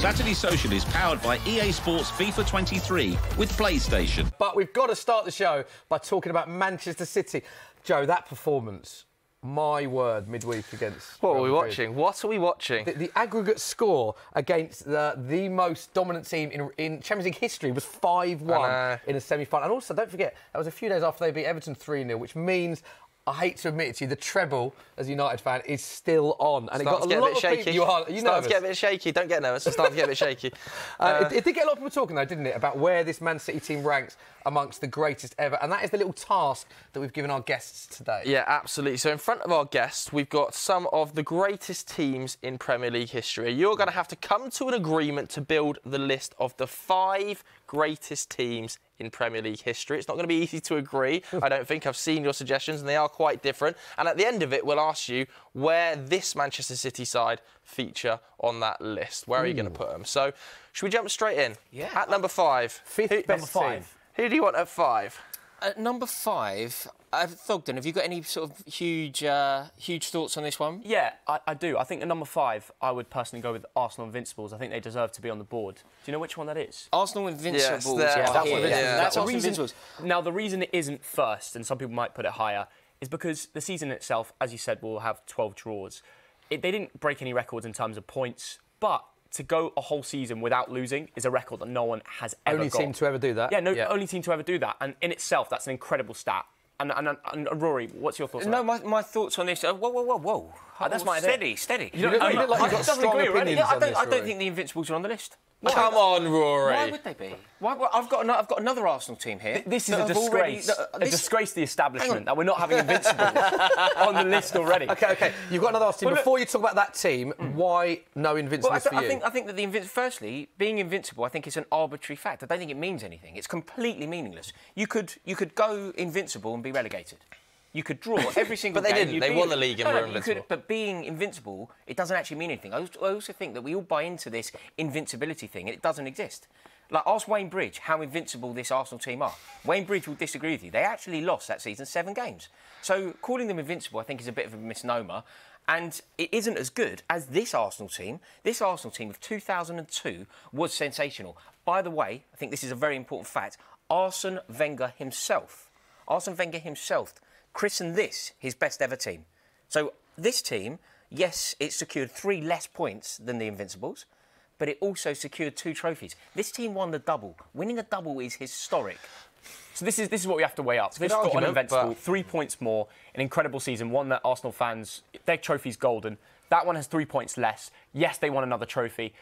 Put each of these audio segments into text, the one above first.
Saturday Social is powered by EA Sports FIFA 23 with PlayStation. But we've got to start the show by talking about Manchester City. Joe, that performance, my word, midweek against... What are we watching? What are we watching? The aggregate score against the most dominant team in Champions League history was 5-1 in a semi-final. And also, don't forget, that was a few days after they beat Everton 3-0, which means... I hate to admit it to you, the treble, as a United fan, is still on. And it got a lot of people... You get a bit shaky. Don't get nervous. It's starting to get a bit shaky. It did get a lot of people talking, though, didn't it, about where this Man City team ranks amongst the greatest ever. And that is the little task that we've given our guests today. Yeah, absolutely. So in front of our guests, we've got some of the greatest teams in Premier League history. You're going to have to come to an agreement to build the list of the 5 greatest teams in Premier League history. It's not going to be easy to agree, I don't think. I've seen your suggestions and they are quite different. And at the end of it, we'll ask you where this Manchester City side feature on that list. Where are you going to put them? So, should we jump straight in? Yeah. At number 5. Fifth best team. Who do you want at 5? At number 5, Thogden, have you got any sort of huge thoughts on this one? Yeah, I do. I think at number 5, I would personally go with Arsenal Invincibles. I think they deserve to be on the board. Do you know which one that is? Arsenal Invincibles. Yes, that's Arsenal Invincibles. Now, the reason it isn't first, and some people might put it higher, is because the season itself, as you said, will have 12 draws. They didn't break any records in terms of points, but... to go a whole season without losing is a record that no one has ever got. Only team to ever do that. Yeah, only team to ever do that. And in itself, that's an incredible stat. And Rory, what's your thoughts on that? My thoughts on this... Whoa. That's my idea. Steady. I don't think the Invincibles are on the list. Why? Come on, Rory. Why would they be? I've got another Arsenal team here. This is a disgrace. A disgrace to the establishment that we're not having Invincibles on the list already. OK. You've got another Arsenal team. Before you talk about that team, why no Invincibles for you? I think that the firstly, being invincible, I think it's an arbitrary fact. I don't think it means anything. It's completely meaningless. You could go invincible and be relegated. You could draw every single game. But they didn't. They won the league and were invincible. But being invincible, it doesn't actually mean anything. I also think that we all buy into this invincibility thing, and it doesn't exist. Like, ask Wayne Bridge how invincible this Arsenal team are. Wayne Bridge will disagree with you. They actually lost that season 7 games. So calling them invincible, I think, is a bit of a misnomer. And it isn't as good as this Arsenal team. This Arsenal team of 2002 was sensational. By the way, I think this is a very important fact, Arsene Wenger himself... christened this his best ever team. So this team, yes, it secured 3 less points than the Invincibles, but it also secured 2 trophies. This team won the double. Winning a double is historic. So this is what we have to weigh up. They've got an Invincible, 3 points more, an incredible season, one that Arsenal fans, their trophy's golden. That one has 3 points less. Yes, they won another trophy.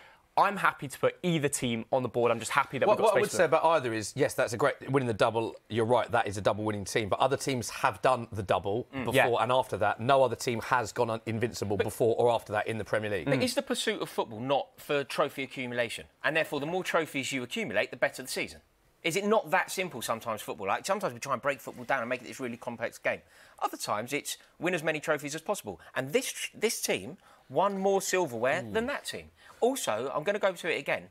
I'm happy to put either team on the board. I'm just happy that we've got space. What I would say about either is, yes, that's a great... winning the double, you're right, that is a double-winning team. But other teams have done the double before and after that. No other team has gone invincible before or after that in the Premier League. But is the pursuit of football not for trophy accumulation? And therefore, the more trophies you accumulate, the better the season. Is it not that simple sometimes, football? Like, sometimes we try and break football down and make it this really complex game. Other times, it's win as many trophies as possible. And this team won more silverware than that team. Also, I'm going to go to it again.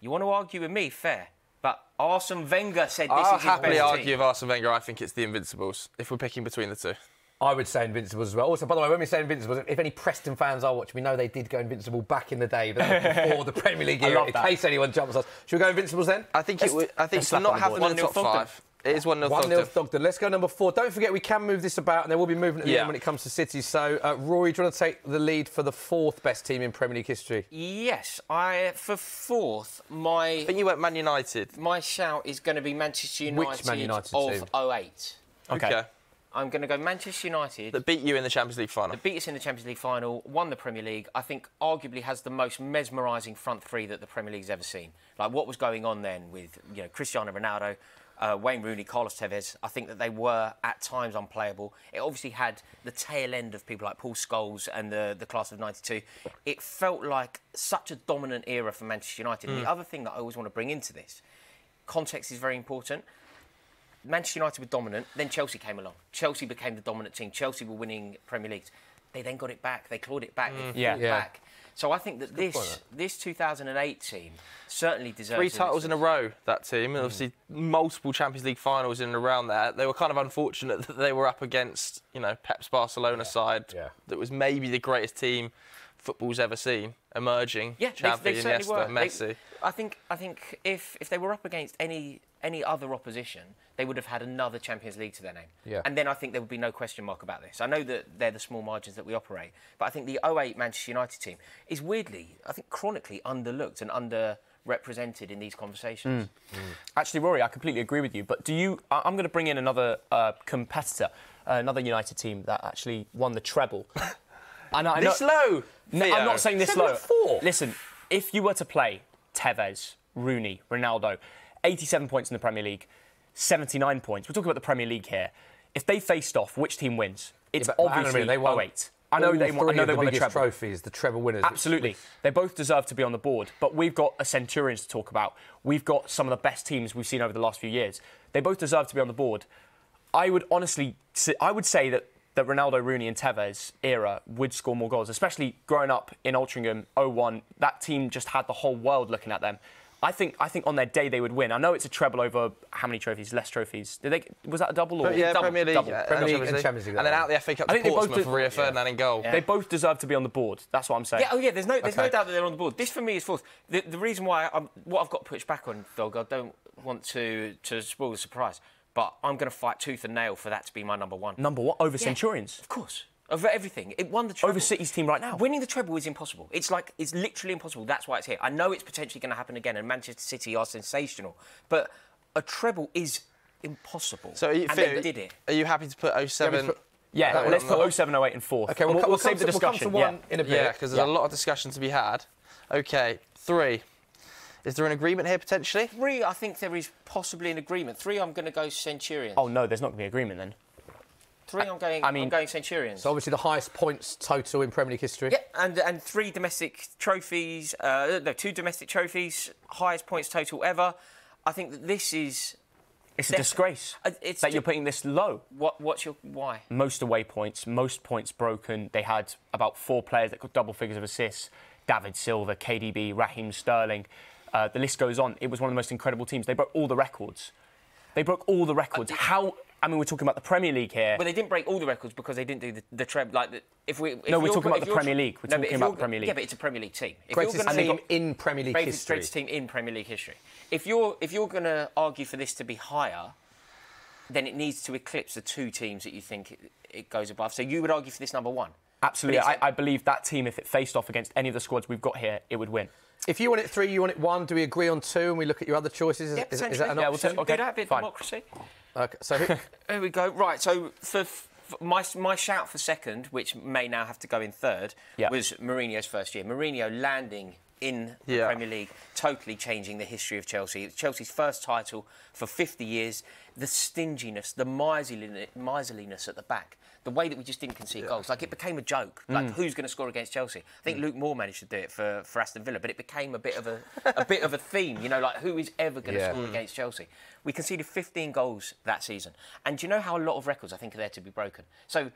You want to argue with me, fair. But Arsene Wenger said this is his best team. I'll happily argue with Arsene Wenger. I think it's the Invincibles, if we're picking between the 2. I would say Invincibles as well. Also, by the way, when we say Invincibles, if any Preston fans are watching, we know they did go Invincible back in the day, but that was before the Premier League era, in case anyone jumps us. Should we go Invincibles then? I think it's not having in the top 5. It is 1-0 Thogden. Let's go number 4. Don't forget, we can move this about, and there will be movement at the end when it comes to City. So, Rory, do you want to take the lead for the 4th best team in Premier League history? Yes. For 4th, my... But you went Man United. My shout is going to be Manchester United. Which Man United of 08. OK. I'm going to go Manchester United. That beat you in the Champions League final. That beat us in the Champions League final, won the Premier League. I think arguably has the most mesmerising front 3 that the Premier League's ever seen. Like, what was going on then with, you know, Cristiano Ronaldo, Wayne Rooney, Carlos Tevez. I think that they were, at times, unplayable. It obviously had the tail end of people like Paul Scholes and the class of '92. It felt like such a dominant era for Manchester United. And the other thing that I always want to bring into this, context is very important. Manchester United were dominant, then Chelsea came along. Chelsea became the dominant team. Chelsea were winning Premier Leagues. They then got it back. They clawed it back. They clawed it back. So I think that this 2008 team certainly deserves... 3 titles in a row, that team. And obviously, multiple Champions League finals in and around there. They were kind of unfortunate that they were up against, you know, Pep's Barcelona side that was maybe the greatest team football's ever seen. emerging champion yesterday, Messi. I think if they were up against any other opposition, they would have had another Champions League to their name. Yeah. And then I think there would be no question mark about this. I know that they're the small margins that we operate, but I think the 08 Manchester United team is weirdly, I think, chronically underlooked and underrepresented in these conversations. Mm. Mm. Actually, Rory, I completely agree with you, but do you... I'm going to bring in another competitor, another United team that actually won the treble. And this low? No, I'm not saying this low. Listen, if you were to play Tevez, Rooney, Ronaldo, 87 points in the Premier League, 79 points. We're talking about the Premier League here. If they faced off, which team wins? It's obviously 08. I know they won the treble. Trophies, the treble winners. Absolutely. They both deserve to be on the board, but we've got a Centurions to talk about. We've got some of the best teams we've seen over the last few years. They both deserve to be on the board. I would honestly... I would say that the Ronaldo, Rooney and Tevez era would score more goals, especially growing up in Altrincham, 01. That team just had the whole world looking at them. I think on their day they would win. I know it's a treble over how many trophies? Less trophies. Was that a double? Or yeah, double, Premier League, double. Premier League and Champions League. And then out the FA Cup to Portsmouth for Rio Ferdinand in goal. Yeah. They both deserve to be on the board. That's what I'm saying. Yeah, oh yeah, there's no doubt that they're on the board. This for me is false. The reason why what I've got pushed back on, Dog, I don't want to spoil the surprise, but I'm going to fight tooth and nail for that to be my number one. Number one? Over Centurions? Of course. Over everything. It won the treble. Over City's team right now. Winning the treble is impossible. It's like, it's literally impossible. That's why it's here. I know it's potentially going to happen again, and Manchester City are sensational, but a treble is impossible. So they did it. Are you happy to put 07? Yeah, let's put 07, 08 and 4. OK, we'll save the discussion. We'll come to one in a bit. Yeah, because there's a lot of discussion to be had. OK, 3. Is there an agreement here, potentially? 3, I think there is possibly an agreement. 3, I'm going to go Centurions. Oh, no, there's not going to be an agreement, then. 3, I'm going Centurions. So obviously the highest points total in Premier League history. Yeah, and 3 domestic trophies, no, 2 domestic trophies, highest points total ever. I think that this is... It's a disgrace that you're putting this low. What's your... Why? Most away points, most points broken. They had about 4 players that got double figures of assists. David Silva, KDB, Raheem Sterling. The list goes on. It was one of the most incredible teams. They broke all the records. They broke all the records. How... I mean, we're talking about the Premier League here. But they didn't break all the records because they didn't do the treble. Like, we're talking about the Premier League. We're talking about the Premier League. Yeah, but it's a Premier League team. Greatest team in Premier League history. Greatest team in Premier League history. If you're going to argue for this to be higher, then it needs to eclipse the 2 teams that you think it goes above. So you would argue for this number one. Absolutely. I believe that team, if it faced off against any of the squads we've got here, it would win. If you want it 3, you want it 1, do we agree on 2 and we look at your other choices? Yeah, is that an option? Yeah, we'll do that, a bit of democracy. OK, so here we go. Right, so my shout for second, which may now have to go in third, was Mourinho's first year. Mourinho landing in the Premier League, totally changing the history of Chelsea. It's Chelsea's first title for 50 years. The stinginess, the miserliness at the back, the way that we just didn't concede goals. Like, it became a joke. Like, who's going to score against Chelsea? I think Luke Moore managed to do it for Aston Villa, but it became a bit of a theme, you know, like, who is ever going to score against Chelsea? We conceded 15 goals that season. And do you know how a lot of records, I think, are there to be broken? So...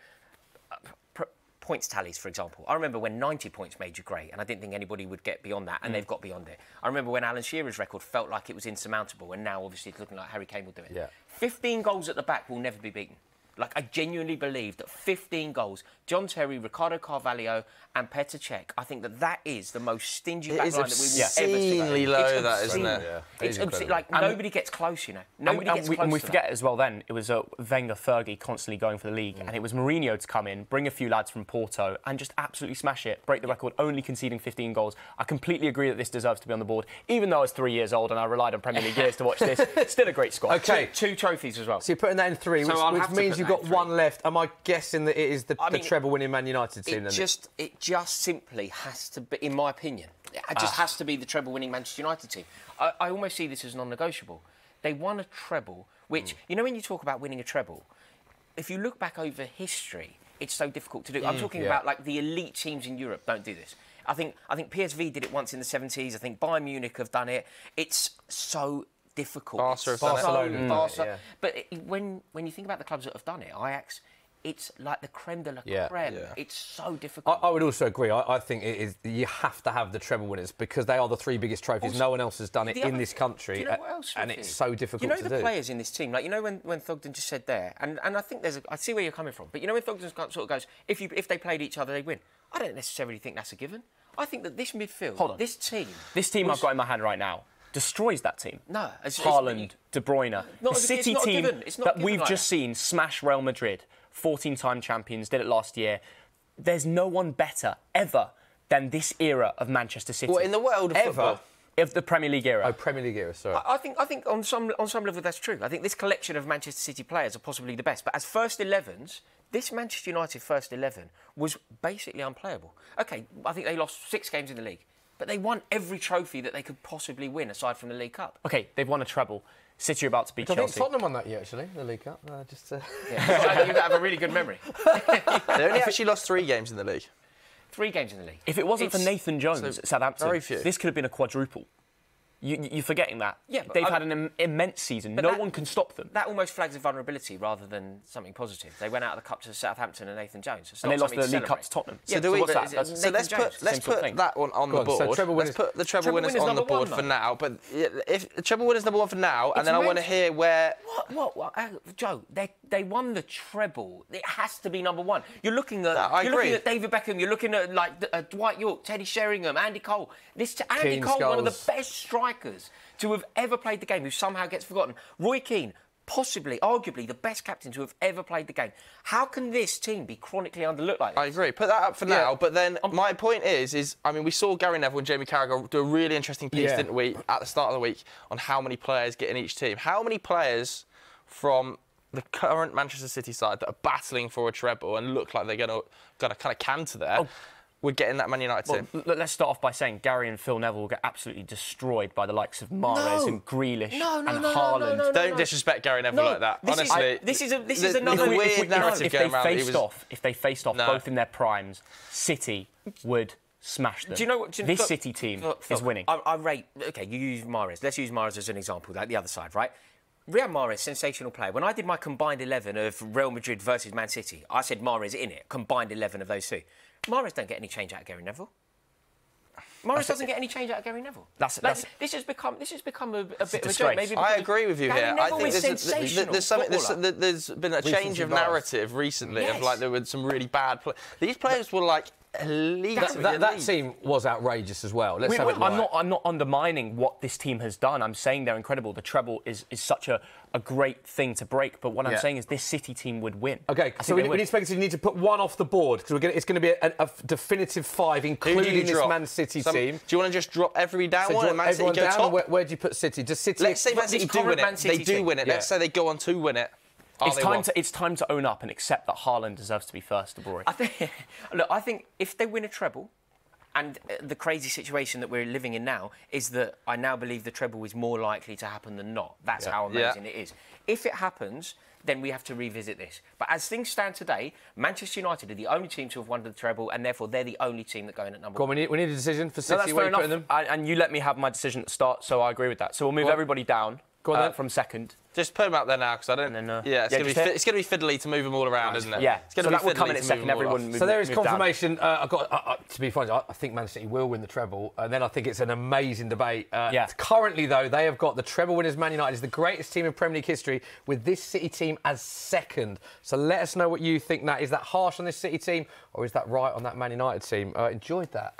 points tallies, for example. I remember when 90 points made you great, and I didn't think anybody would get beyond that, and they've got beyond it. I remember when Alan Shearer's record felt like it was insurmountable, and now, obviously, it's looking like Harry Kane will do it. Yeah. 15 goals at the back will never be beaten. Like, I genuinely believe that 15 goals, John Terry, Ricardo Carvalho and Petr Cech, I think that is the most stingy backline that we will ever see. It's obscenely low, that, isn't it? Yeah. It's like, nobody gets close, you know. Nobody gets close, and we forget as well then, it was Wenger, Fergie constantly going for the league, and it was Mourinho to come in, bring a few lads from Porto and just absolutely smash it, break the record, only conceding 15 goals. I completely agree that this deserves to be on the board, even though I was 3 years old and I relied on Premier League years to watch this. Still a great squad. OK. 2 trophies as well. So you're putting that in 3, which means you... You've got 1 left. Am I guessing that it is the treble-winning Man United team? It just simply has to be, in my opinion, it just has to be the treble-winning Manchester United team. I almost see this as non-negotiable. They won a treble, which, you know, when you talk about winning a treble, if you look back over history, it's so difficult to do. I'm talking about, like, the elite teams in Europe don't do this. I think PSV did it once in the 70s. I think Bayern Munich have done it. It's so difficult. Barcelona. But when you think about the clubs that have done it, Ajax, it's like the creme de la creme. Yeah. It's so difficult. I would also agree. I think it is. You have to have the treble winners because they are the 3 biggest trophies. Also, no one else has done it in this country. Do you know what else? And it's so difficult to do. You know the players in this team? Like, you know when Thogden just said there, and I think there's... I see where you're coming from, but you know when Thogden sort of goes, if they played each other, they'd win. I don't necessarily think that's a given. I think that this midfield, this team I've got in my hand right now, destroys that team. No, it's Haaland, De Bruyne, the City team that we've just seen smash Real Madrid, 14-time champions, did it last year. There's no one better ever than this era of Manchester City. Well, in the world of football. Of the Premier League era. Oh, Premier League era, sorry. I think on some level that's true. I think this collection of Manchester City players are possibly the best. But as first 11s, this Manchester United first 11 was basically unplayable. OK, I think they lost 6 games in the league, but they won every trophy that they could possibly win, aside from the League Cup. OK, they've won a treble. City are about to beat Chelsea. I think Tottenham won that year, actually, the League Cup. Yeah. You have a really good memory. They only actually lost 3 games in the league. 3 games in the league. If it wasn't for Nathan Jones at Southampton, this could have been a quadruple. You're forgetting that. Yeah, but they've had an immense season. No one can stop them. That almost flags a vulnerability rather than something positive. They went out of the cup to Southampton and Nathan Jones. And they lost the League Cup to Tottenham. Yeah, so let's put that one on the board. Let's put the treble winners on the board for now. But if the treble winners number 1 for now, and then I want to hear where. What? Joe, they won the treble. It has to be number 1. You're looking at. You're looking at David Beckham. You're looking at like Dwight York, Teddy Sheringham, Andy Cole. Andy Cole, one of the best strikers to have ever played the game, who somehow gets forgotten. Roy Keane, possibly, arguably, the best captain to have ever played the game. How can this team be chronically underlooked like this? I agree. Put that up for now. But then my point is, I mean, we saw Gary Neville and Jamie Carragher do a really interesting piece, didn't we, at the start of the week, on how many players get in each team. How many players from the current Manchester City side that are battling for a treble and look like they're going to kind of canter there... We're getting that Man United team. Let's start off by saying Gary and Phil Neville will get absolutely destroyed by the likes of Mahrez and Grealish and Haaland. Don't disrespect Gary Neville like that. Honestly, this is another weird narrative going around. If they faced off both in their primes, City would smash them. Do you know what? This City team is winning. I rate. Okay, you use Mahrez. Let's use Mahrez as an example. Like the other side, right? Riyad Mahrez, sensational player. When I did my combined 11 of Real Madrid versus Man City, I said Mahrez in it. Combined 11 of those two. Mahrez don't get any change out of Gary Neville. Mahrez doesn't get any change out of Gary Neville. This has become a bit of a joke. Maybe I agree with you here. I think there's been a change of narrative recently of like there were some really bad players. These players were like elite. That team was outrageous as well. I'm not undermining what this team has done. I'm saying they're incredible. The treble is such a great thing to break, but what I'm saying is this City team would win. OK, so we need to put one off the board, because it's going to be a definitive 5, including this Man City team. Do you want to just drop everybody down one and Man City go top? Where do you put City? Does City... Let's say Man City do win it. They do win it. Let's say they go on to win it. It's time to own up and accept that Haaland deserves to be first, De Bruyne. I think if they win a treble, and the crazy situation that we're living in now is that I now believe the treble is more likely to happen than not. That's how amazing it is. If it happens, then we have to revisit this. But as things stand today, Manchester United are the only team to have won the treble, and therefore they're the only team that go in at number 1. We need a decision for City. Where are you putting them? And you let me have my decision at the start, so I agree with that. So we'll move everybody down. Go on, from second. Just put them out there now, because I don't... Then, it's going to be fiddly to move them all around, isn't it? Yeah. It's going to be fiddly to second, everyone move. So there is confirmation. To be frank, I think Man City will win the treble, and then I think it's an amazing debate. Currently, though, they have got the treble winners. Man United is the greatest team in Premier League history, with this City team as second. So let us know what you think. That is that harsh on this City team, or is that right on that Man United team? Enjoyed that.